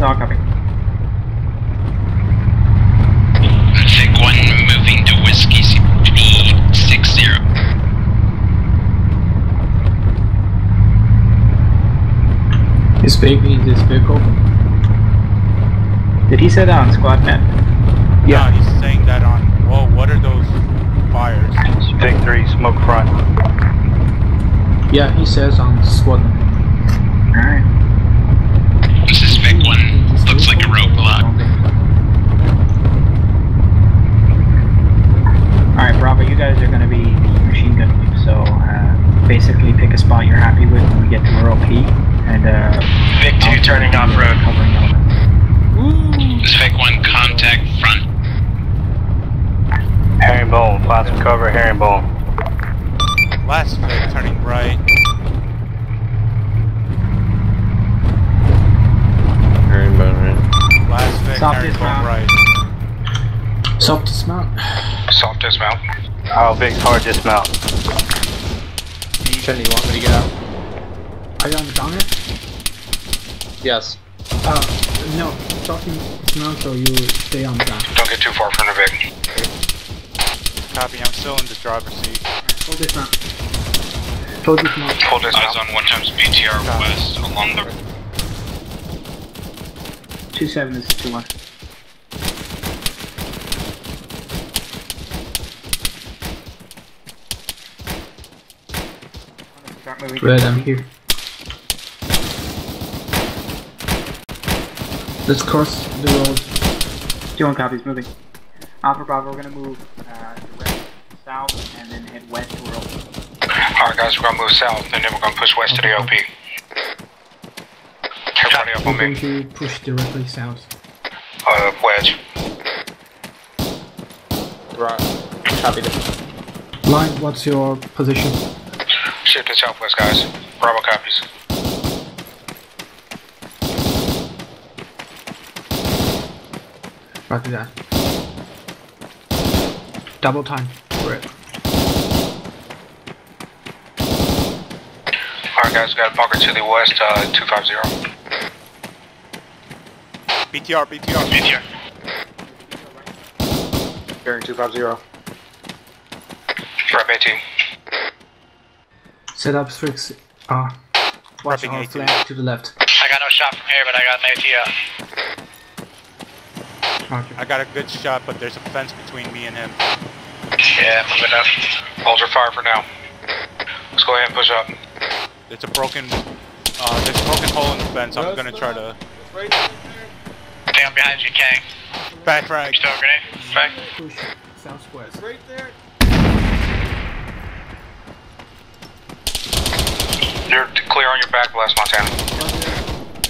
Not copy. Sig 1 moving to Whiskey 60. Is baby in this vehicle? Did he say that on squad map? Yeah, no, he's saying that on. Whoa, what are those fires? Sig 3, smoke front. Yeah, he says on squad map. Alright. Looks like a roadblock. Alright, Bravo, you guys are going to be the machine gun group, so basically pick a spot you're happy with when we get to ROP, and Vic 2 turning off-road. Vic 1, contact front. Herringbone, plasma cover, herringbone. Last Vic turning right. Last thing, soft dismount. Right. Soft dismount. Soft dismount. Oh, big hard dismount. Shouldn't you want me to get out? Are you on the down here? Yes. No. Soft dismount, so you stay on the down. Don't get too far from the big. Okay. Copy, I'm still in the driver's seat. Full dismount. Full dismount. Full dismount. Eyes on 1 times BTR copy. West along the... 27 is 21. Start moving. Red, I'm here. Let's cross the road. 21 copies, moving. Alpha Bravo, we're gonna move direct south and then head west to road. Alright, guys, we're gonna move south and then we're gonna push west to the OP. I'm going to push directly south. Wedge. Right. Copy that. Line, what's your position? Shift to southwest, guys. Bravo copies. Copy that. Double time. Right. Alright, guys, we got a bunker to the west, 250. BTR, BTR. BTR. Bearing 250. Prep 18. Set up Strix. Watch our flank to the left. I got no shot from here, but I got an ATO. Okay. I got a good shot, but there's a fence between me and him. Yeah, moving up. Hold your fire for now. Let's go ahead and push up. It's a broken... there's a broken hole in the fence. I'm gonna try to... I'm behind you, Kang. Back right. Still grenade. Back. Push. Southwest. Right there. You're clear on your back, Blast Montana.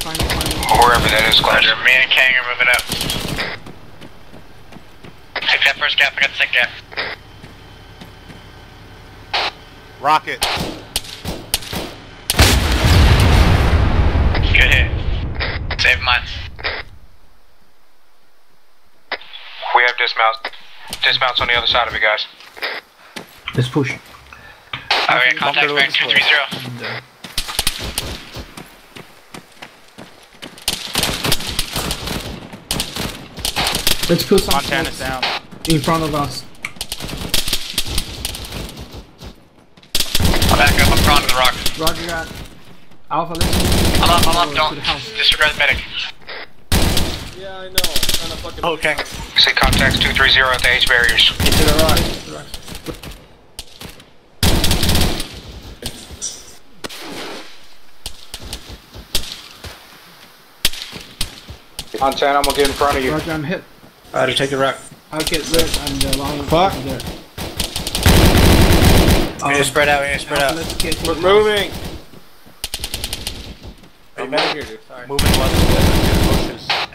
Or wherever that is, Closure. Me and Kang are moving up. Take that first gap, I got the second gap. Rocket. Good hit. Save mine. We have dismounts. Dismounts on the other side of it, guys. Let's push. Alright, contact bearing 230. Let's put some Montana's down in front of us. Back up in front of the rock. Roger that. Alpha, let's... I'm up, don't. Disregard the medic. Yeah, I know. Okay. See contacts 230 at the H barriers. Get to the right. Montana, I'm gonna get in front of you. Roger, I'm hit. Alright, to take the rock. I'll get lit and the line fuck there. We need to spread out, Let's we're moving! Hey, man, here, dude. Sorry. Moving left.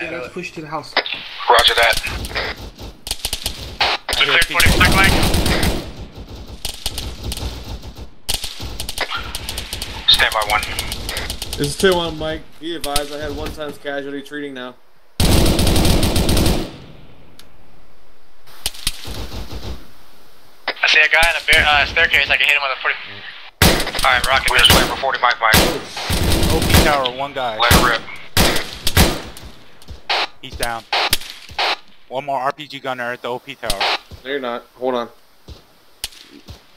Yeah, let's push to the house. Roger that. Clear 20 flag line. Stand by 1. This is 2-1, Mike. Be advised, I had 1 times casualty treating now. I see a guy on a staircase. I can hit him with a 40. Alright, rocket. We're just waiting for 45, Mike. OP tower, 1 guy. Let it rip. He's down. One more RPG gunner at the OP tower. No, you're not. Hold on.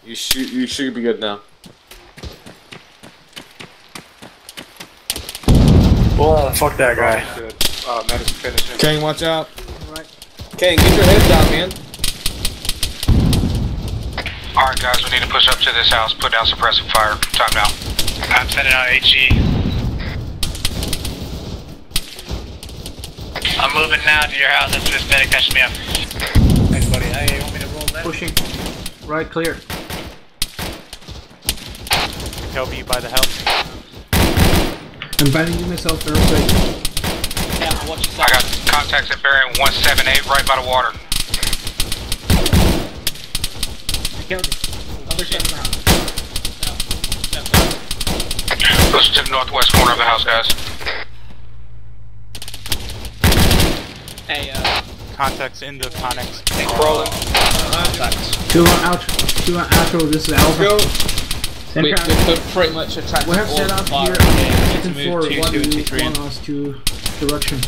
You should be good now. Well, fuck that guy. Kang, watch out. Right. Kang, get your head down, man. Alright, guys, we need to push up to this house, put down suppressive fire. Time now. I'm sending out HE. I'm moving now to your house. That's this medic catching me up. Thanks, buddy. Hey, you want me to roll that? Pushing. Right, clear. Help you by the help. I'm bandaging myself real quick. Yeah, watch yourself. I got contacts at bearing 178 right by the water. I killed him. Other side of the house. Push to the northwest corner of the house, guys. Hey, contacts in the conics. Hey, crawling. Two on outro, this is Alpha. Let's go. We have pretty much attracted all the fire. It's in 4, 1, 2, 1, 2, direction.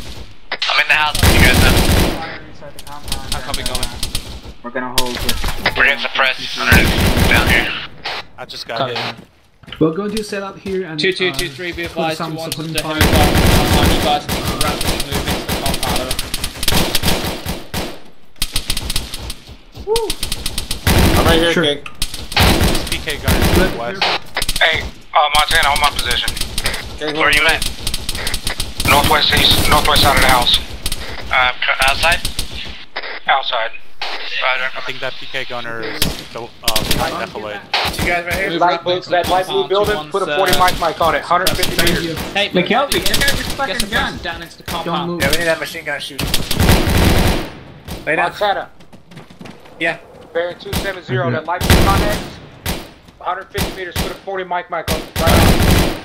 I'm in the house, you guys know. I'm probably going. We're gonna hold it. We're gonna suppress underneath, down here. I just got it. We're going to set up here and 2, 2, 2, 3, be advised to watch the heavy fire. You guys need to rapidly move into the compound. Woo! I'm right here, King. Okay, guys, west. Hey, Montana, on my position. Okay, where are you at? Northwest east, northwest side of the house. Outside? Outside. I think that PK gunner is the decoy. You guys right here? Light blue, that light blue building, put a 40 mic on it, 150 meters. Hey, McKelvey, get some guns down into the compound. Yeah, we need that machine gun shooting. Lay down. Montana. Yeah. Bearing 270, that light blue contact. 150 meters, put a 40 mic on. Right.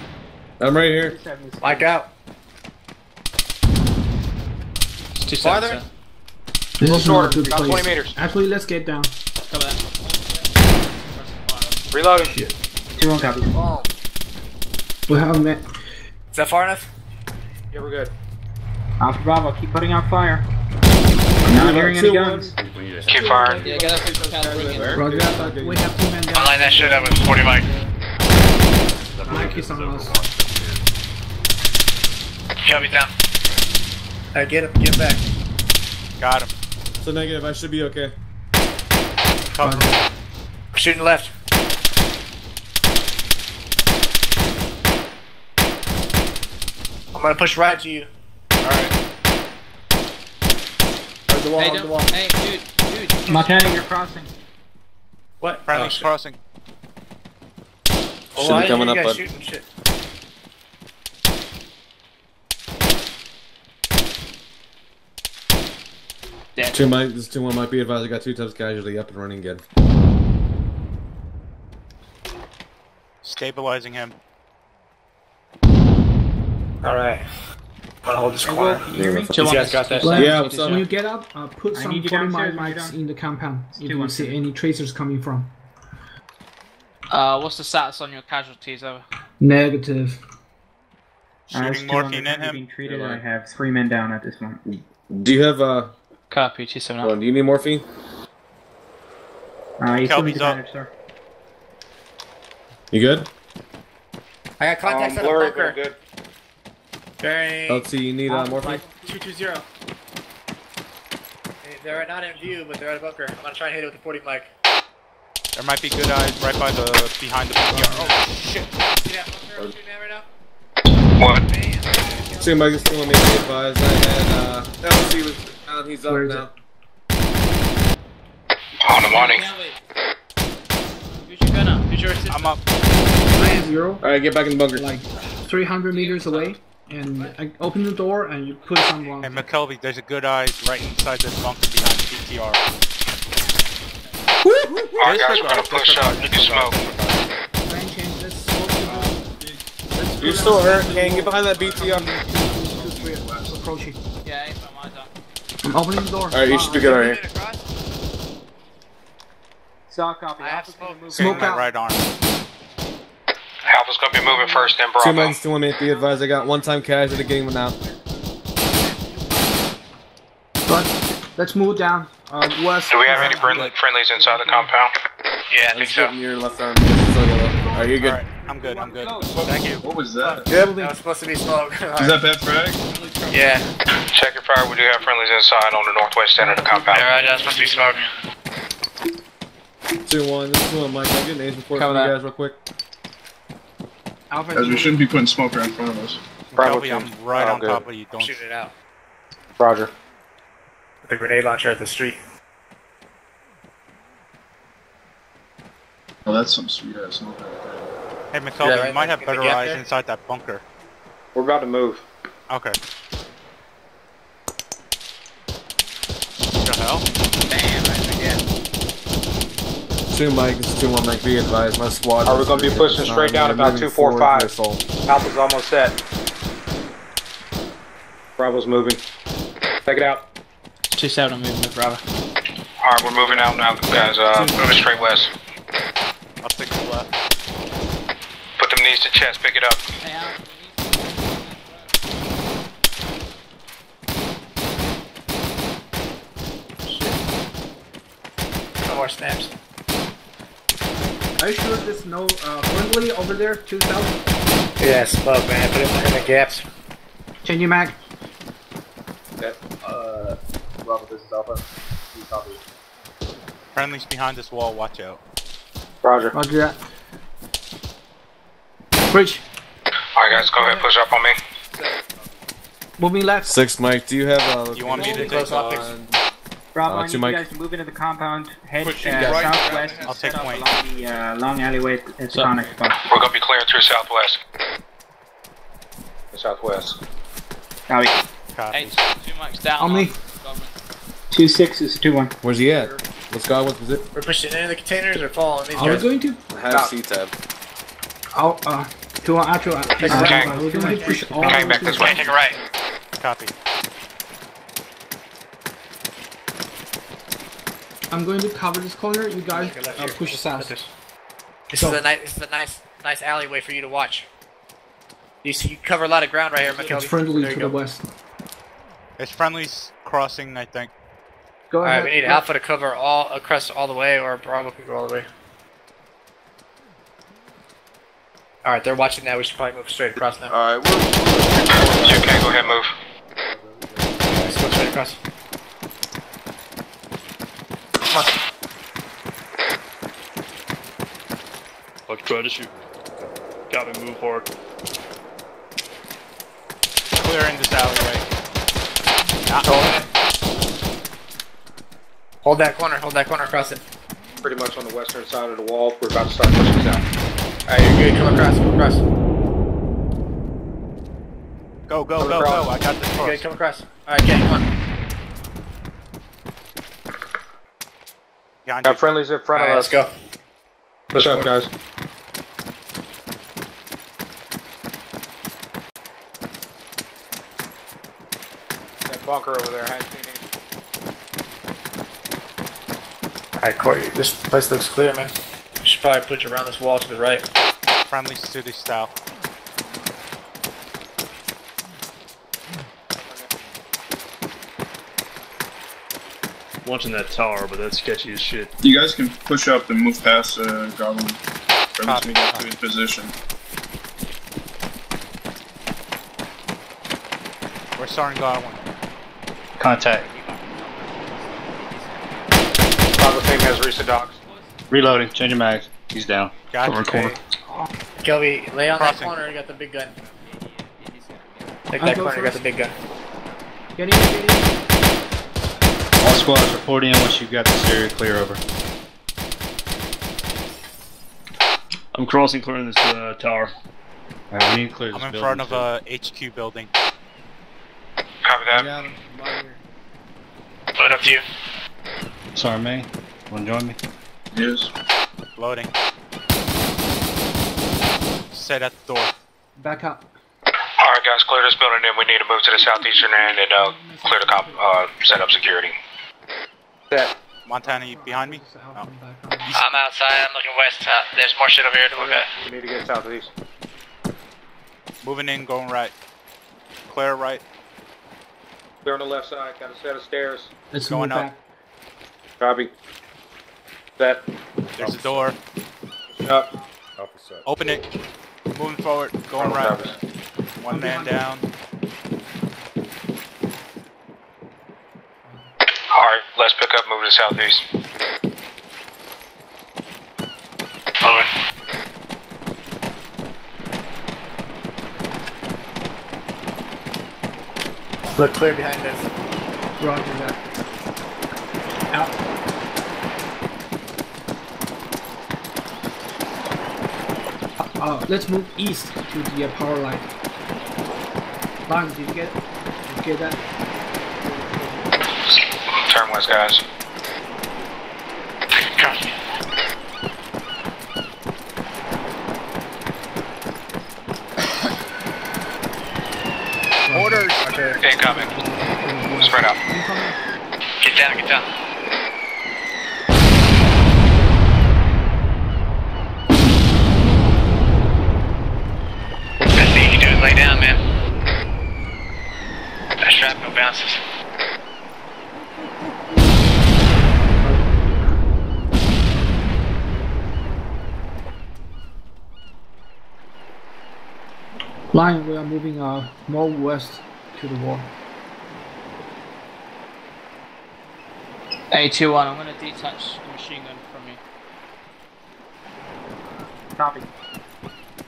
I'm right here. Mic out. It's too farther. This is shorter, about 20 meters. Actually, let's get down. Come on. Reloading. Shit. 2-1 copy. Oh. We have met. Is that far enough? Yeah, we're good. Alpha Bravo, keep putting out fire. I'm not hearing any guns. Keep firing. Yeah, get up here. Roger that. We have 2 men down. I'll line that shit up with 40 mic. Mic is on us. Copy down. Alright, get him. Get back. Got him. It's a negative. I should be okay. Cover. Shooting left. I'm gonna push right to you. Alright. The wall, hey, the wall. Hey, dude. Montana, you're crossing. What? Friendly's crossing. Oh, should be coming up, bud. Shit. Dead. This 2-1 might be advised. I got 2 tubs casually up and running again. Stabilizing him. Alright. I'll just corner. You guys got that? Yeah, what's up? When you get up, put some 40 mics in the compound if you see any tracers coming from. What's the status on your casualties, over? Negative. Shooting morphine in him. Being treated, I have 3 men down at this moment. Do you have, Copy, 279. Do you need morphine? He's still up, sir. You good? I got contacts on the bunker. LT, you need morphine? 220. They're not in view, but they're out of bunker. I'm gonna try and hit it with the 40 mic. There might be good eyes right by the behind the BTR. Oh shit! See that bunker I'm shooting at right now? What? Man. Two mic is still on me. Advised. I had LT was down. He's up now. On the money. Who's your gun up? Who's your assistant? I'm up. I am 0. All right, get back in the bunker. Like 300 meters away. And I open the door and you put someone. Hey McKelvey, there's a good eyes right inside this bunker behind PTR. Alright guys, we're gonna push out. You can smoke. You're still hurt, King. Get behind that BTR. Approaching. Yeah, I'm opening the door. Alright, you should be good right here. Sock copy. I have to smoke out. Right arm. Alpha's gonna be moving first, then Bravo. 2 men, 2 minutes, be advised. I got 1 time cash at the game now. But let's move down. West. Do we have any friendlies inside the compound? Yeah, I think so. Your left arm. Are you good? All right. I'm good. I'm good. Thank you. What was that? Yep. That was supposed to be smoke. Is that bad frag? Yeah. Check your fire. We do have friendlies inside on the northwest end of the compound. All right. That's supposed to be smoke. 2-1. This is 1, Mike. I'll get an agent report for you guys real quick. Alpha, guys, we shouldn't be putting smoke right in front of us. Probably. I'm right on top of you. Don't shoot it out. Roger. The grenade launcher at the street. Oh, that's some sweet ass. Hey, McCall, yeah, right, you might have better eyes inside that bunker. We're about to move. Okay. What the hell? Damn, right again. 2 Mike, it's 2-1 Mike, be advised. My squad. Are we going to be pushing straight down about 245? Alpha's almost set. Bravo's moving. Take it out. Chase out, I'm moving with Bravo. Alright, we're moving out now, guys. Moving straight west. I'll pick the left. Put them knees to chest, pick it up. Yeah. Shit. No more snaps. Are you sure there's no friendly over there? 2,000? Yeah, smoke, man. Put it in the gaps. Change your mag. Okay. Bravo, this is Alpha. We copy. Friendly's behind this wall, watch out. Roger. Roger that. Bridge. Alright guys, go ahead, push up on me. Move me left. 6 Mike, do you have you want me to take optics? Bravo, I need you guys to move into the compound, head southwest, I'll take point. Along the long alleyway at Sonic. We're gonna be clearing through southwest. Southwest. Copy. Copy. Hey, 2 Mike's down. On me. 2-6 is 2-1. Where's he at? What's going on? What was it? We're pushing into the containers or falling. These guys. Going to have C-tab. Oh, 2-1, out 2-1. We're going to push all the way. Back this way. Take a right. Copy. I'm going to cover this corner. You guys push us out. This is a nice alleyway for you to watch. You cover a lot of ground right here, Michael. It's friendly to the west. It's friendly's crossing, I think. Go ahead. Alright, we need Alpha to cover across all the way, or Bravo can go all the way. Alright, they're watching now. We should probably move straight across now. Alright, we're okay, go ahead, move. Let's go straight across. Come on. I'll try to shoot. Got me, move hard. Clearing this alleyway. Hold that corner, across it. Pretty much on the western side of the wall, we're about to start pushing down. Alright, you're good, come across. Go, I got this cross. Okay, come across. Alright, gang, come on. Got friendlies in front of us. Let's go. Push up, guys. Bunker over there, I see. Alright, Corey, this place looks clear, man. We should probably push around this wall to the right. Friendly city style. Watching that tower, but that's sketchy as shit. You guys can push up and move past Goblin. Friendly's gonna get to his position. We're starting Goblin. Contact. Bravo team has recent dogs. Reloading. Changing mags. He's down. Gotcha. Okay. Kelby, lay on that corner. You got the big gun. Take that corner. You got the big gun. All squads report in once you've got this area clear over. I'm crossing, clearing this tower. Alright, we need to clear this building. I'm in front of a HQ building. Copy that. Load up to you. Sorry, man. Want to join me? Yes. Loading. Set at the door. Back up. Alright, guys, clear this building in. We need to move to the southeastern end and clear the comp. Set up security. Set. Montana, you behind me? No. I'm outside. I'm looking west. There's more shit over here to look at. We need to get southeast. Moving in, going right. Clear right. Clear on the left side, got a set of stairs. It's going up. Copy. Set. There's a door. Up. Open it. Moving forward. Going right. One man down. Alright, let's pick up, move to southeast. Over. Look clear behind us. Roger that. Out. Let's move east to the power line. Bang, did you get that? Turn west, guys. Copy. Orders! Okay, incoming. Spread out. Get down, get down. Best thing you can do is lay down, man. That shrapnel bounces. Line, we are moving more west to the wall. A21, I'm going to detach the machine gun from me. Copy.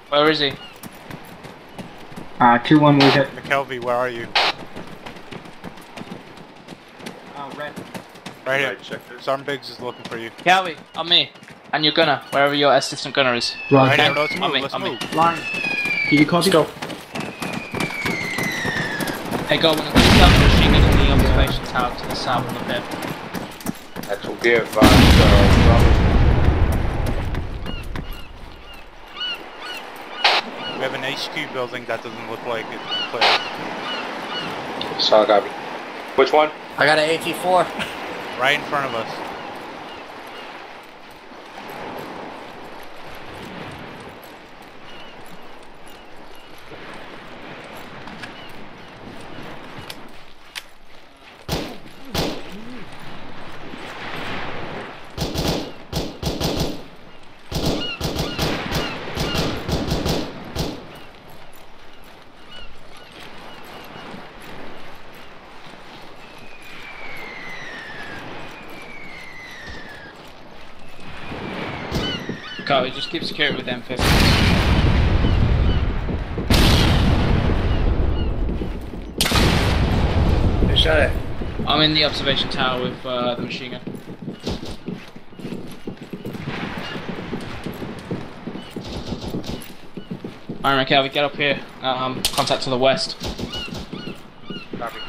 Where is he? 21, we hit. McKelvey, where are you? Red. Right here. Right, check this. Sarmbiggs is looking for you. McKelvey, on me. And your gunner, wherever your assistant gunner is. Right here, let's move, let's move. Line. Can you copy? Let's go. Hey, Goldwyn, I'm going to tell the machine gun in the observation tower to the south of the bed. That will be advised, Robert. We have an HQ building that doesn't look like it's been cleared. Solid copy. Which one? I got an AT4. Right in front of us. Copy, just keep secure with M50s. Who shot it? I'm in the observation tower with the machine gun. Alright, McKelvey, get up here. Contact to the west. Copy.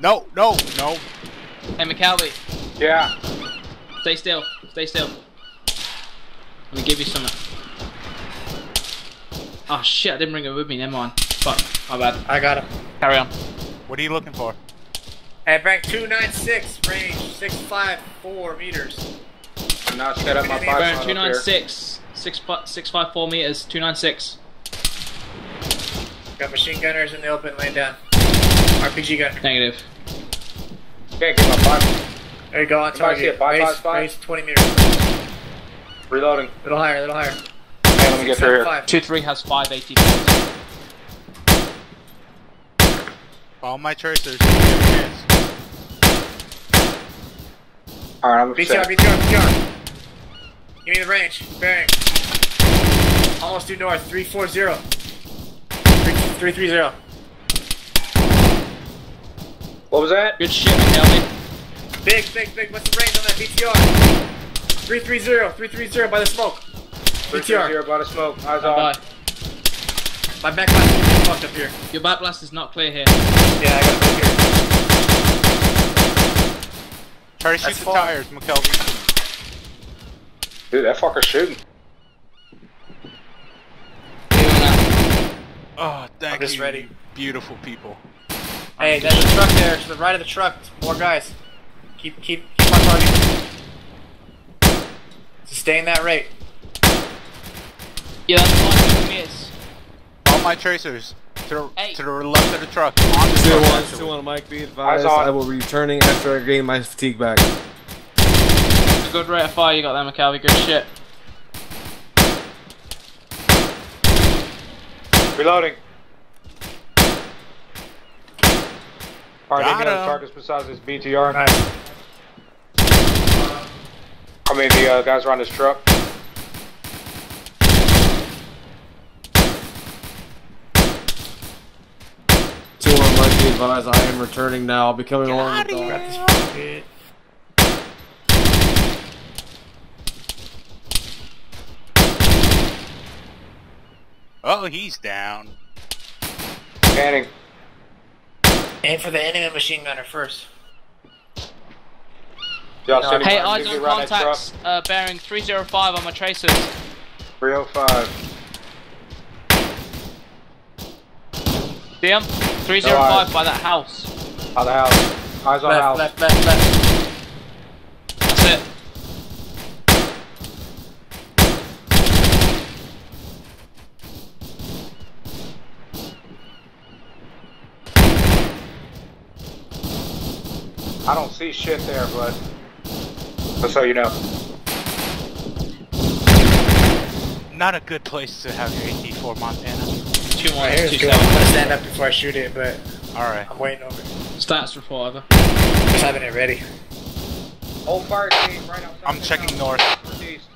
No, no, no. Hey, McKelvey. Yeah. Stay still. Stay still. Let me give you something. Oh shit, I didn't bring it with me. Never mind. Fuck, my bad. I got him. Carry on. What are you looking for? At rank 296, range 654 meters. I'm not set up my box. Range 296, 654 meters, 296. Got machine gunners in the open, laying down. RPG gun. Negative. Okay, get my box. There you go, on target. Raise 20 meters. Reloading. A little higher, a little higher. Okay, let me get through here. 2-3 has 5 AT. All my tracers. Alright, I'm upset. BTR, BTR, BTR. Give me the range. Bearing. Almost due north. 340. 330. What was that? Good shit, McKelvey. Big. What's the range on that BTR? 330 by the smoke. 330 by the smoke. Eyes on. My back blast is fucked up here. Your back blast is not clear here. Yeah, I got it here. Try to shoot the tires, McKelvey. Dude, that fucker's shooting. Oh, thank you. Ready. Beautiful people. Hey, there's a truck there, to the right of the truck, more guys. Keep on target. Sustain that rate. Yeah, one miss. All my tracers to the left of the truck. 2-1, 2-1. Mike, be advised. I will be returning after I gain my fatigue back. That's a good rate of fire you got there, McKelvey. Good shit. Reloading. Alright, any other targets besides this BTR? Nice. I mean, the guys are on this truck. I am returning now. I'll be coming along with the Oh, he's down. Canning. Aim for the enemy machine gunner first. Hey, eyes on contacts, bearing 305 on my tracers. 305. See him? 305 by that house. By the house. Eyes on house. Left, left, left. That's it. I don't see shit there, but just so you know. Not a good place to have your AT4 Montana. Here's good. I'm gonna stand up before I shoot it, but alright. I'm waiting over it. Stats report over. Just having it ready. Old fire team right outside. I'm checking north. Northeast.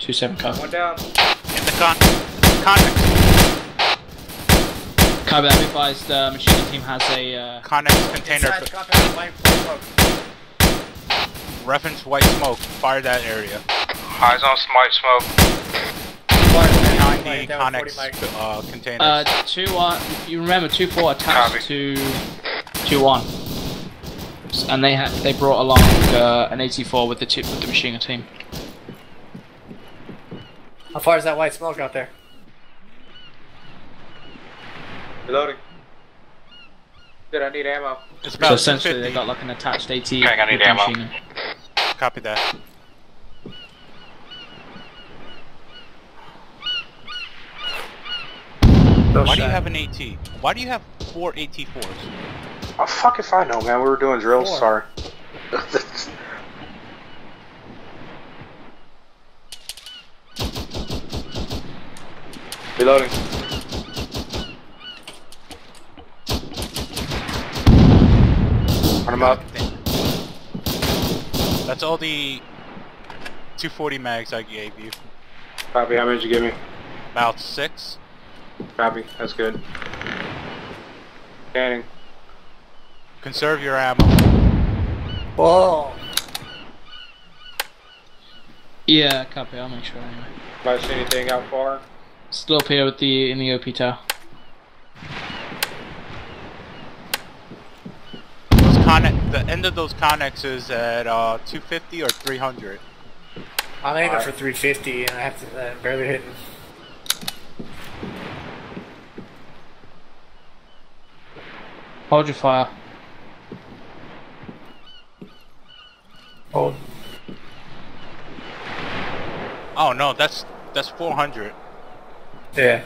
2-7 cut. One down. In the contact. Copy that, advised the machine team has a contact container. Reference white smoke. Fire that area. Eyes on white smoke. Connex containers. 2-1. You remember 2-4 attached to 2-1, and they brought along an 84 with the tip with the machine gun team. How far is that white smoke out there? Reloading. Dude, I need ammo. It's about so essentially 50. They got like an attached AT with the machine gun. Copy that. No Why do you have an AT? Why do you have 4 AT4s? Oh, fuck if I know, man. We were doing drills, sorry. Reloading. Run him up. That's all the 240 mags I gave you. Copy, how many did you give me? About 6. Copy, that's good. Canning. Conserve your ammo. Whoa! Yeah, copy, I'll make sure anyway. Anybody see anything out far? Still up here with the, in the OP tower. Those the end of those connexes at 250 or 300? I'm aiming for 350 and I have to barely hit. Hold your fire. Hold. Oh no, that's 400. Yeah.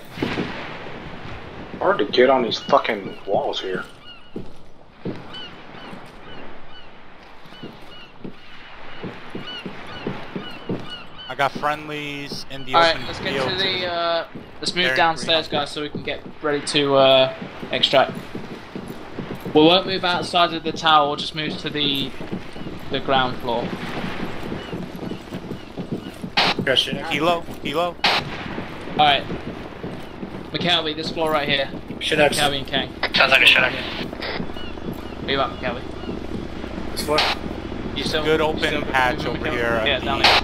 Hard to get on these fucking walls here. I got friendlies in the open. Alright, let's get to the let's move downstairs, guys, so we can get ready to extract. We won't move outside of the tower, we'll just move to the ground floor. Kilo. Alright. McKelvey, this floor right here. Shinook. McKelvey and Kang. Sounds like a Shinook. Move up, McKelvey. This floor? Good open patch over here. Yeah, down there.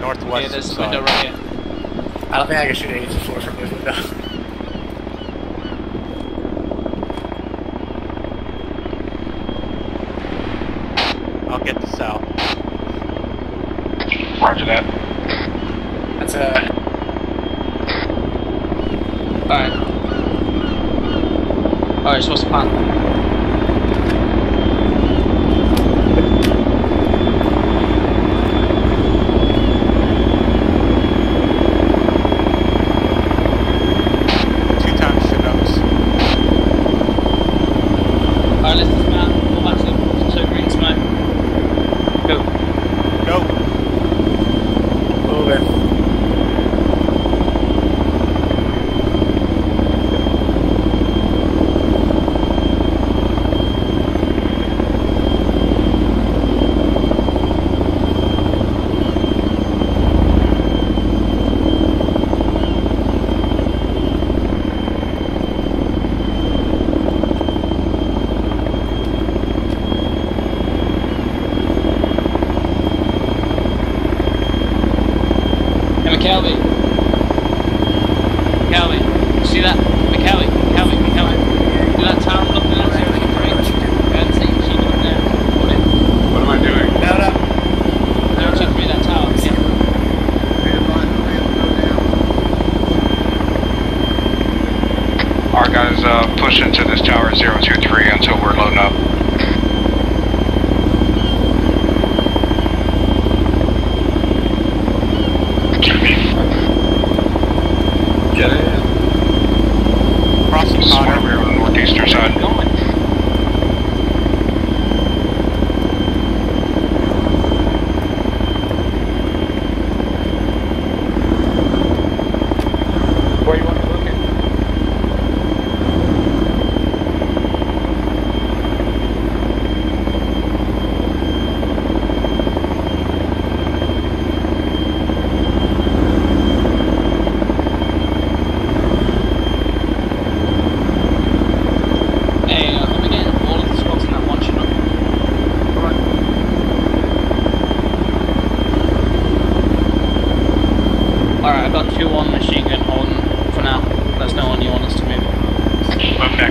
Northwest. Yeah, there's a window right here. I don't think I can shoot any of the floor from this window. Get this out. Roger that. That's Alright. Alright, so what's the plan? that, McKelly. Do that town look in there. What am I doing? No, check me that tower. Yeah. Alright guys, push into this tower 023 until we're loading up. Get it. This is where we are on the northeastern side. Where you want to look at? Hey, I'm going to get all of the spots in that one channel. Alright. Alright, I've got 2-1 machine gun holding for now. That's no one you want us to move. Okay.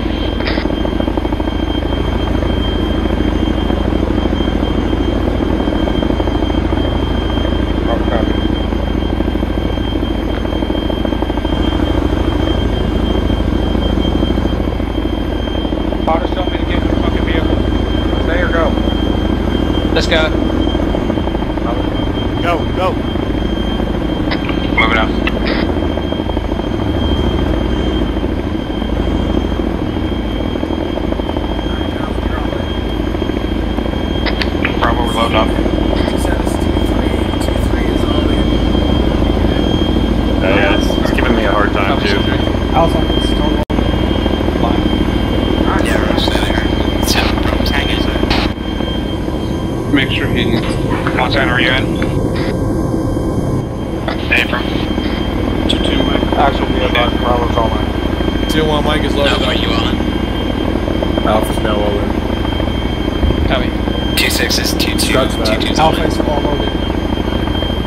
Potters told me to get in the fucking vehicle. Stay or go? Let's go. Go. Moving up. Bravo, we're loading up. Yeah, it's giving me a hard time too. I was on this total line. Yeah, we're gonna stay there. Let's have problems hanging there. Make sure he. Montana, are you in? Abram. 2-2 Mike. Axel be advised, Bravo's all in. 2-1 Mike is loaded. No, are you on? Alpha's now all in. Copy. 2-6 is 2-2. Alpha's all loaded.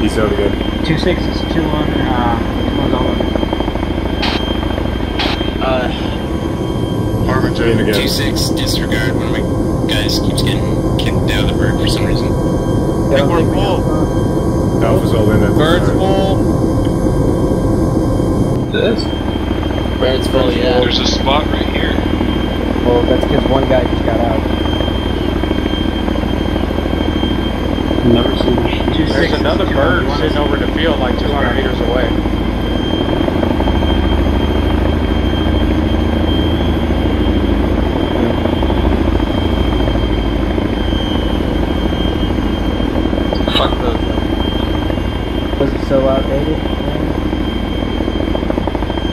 He's over good. 2-6 is 2-1 and 2-1's all loaded. Harvard's in again. 2-6 disregard. One of my guys keeps getting kicked out of the bird for some reason. Yeah, I think we're full. Alpha's all in at this Bird's time. Full. This? Bird's full, yeah. There's a spot right here. Well, that's because one guy just got out. Never seen this. There's another bird sitting over the field like 200 meters away. Fuck those guys. Was it so outdated?